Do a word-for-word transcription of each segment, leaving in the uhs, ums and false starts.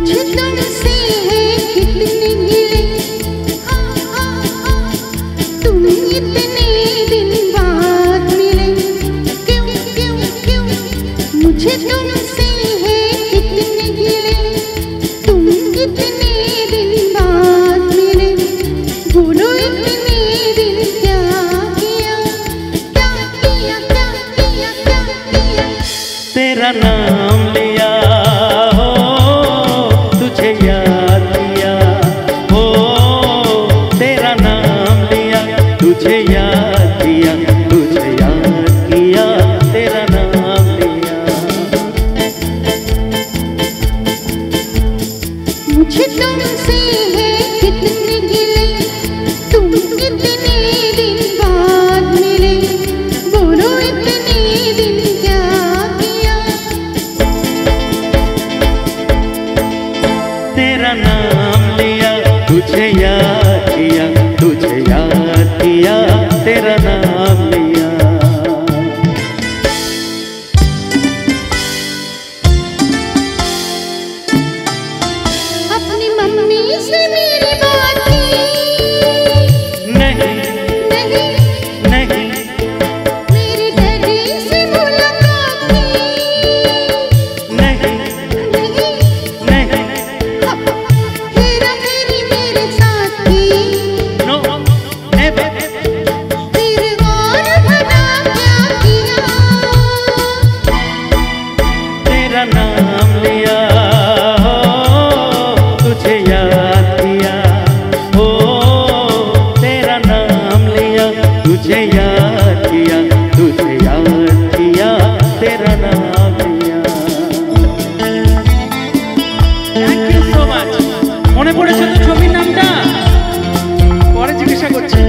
तेरा नाम लिया हो तुझे याद किया, हो तेरा नाम लिया तुझे याद किया, तुझे याद किया तेरा नाम लिया। मुझे तुमसे है कितने गिले, तुम कितने दिन बाद मिले, बोलो इतने दिन क्या किया। तेरा नाम लिया तुझे याद किया, तुझे याद किया तेरा नाम लिया। अपनी मम्मी से मेरी बात की, नहीं नहीं नहीं, मेरी डैडी से मुलाकात की, नहीं नहीं नहीं, हेरा फेरी मेरे साथ की, नो नेवर। फिर और भला क्या किया। तेरा नाम लिया हो तुझे याद किया, हो तेरा नाम लिया तुझे याद किया, तुझे याद किया तेरा नाम लिया। Thank you so much. মনে পড়েছে তো ছবির নামটা, পরে জিজ্ঞাসা করছি।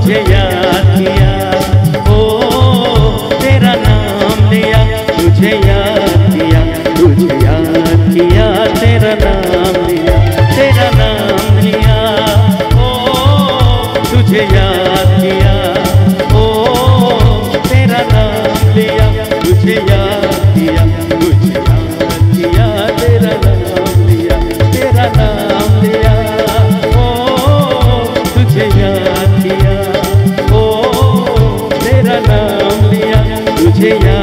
तुझे याद किया, ओ तेरा नाम लिया, तुझे याद किया, तुझे याद किया तेरा नाम लिया, तेरा नाम लिया, ओ तुझे याद किया, ओ तेरा नाम लिया, तुझे याद।